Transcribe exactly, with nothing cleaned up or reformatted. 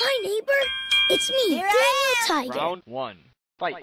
Hi, neighbor. It's me, Here Daniel Tiger. Round one. Fight.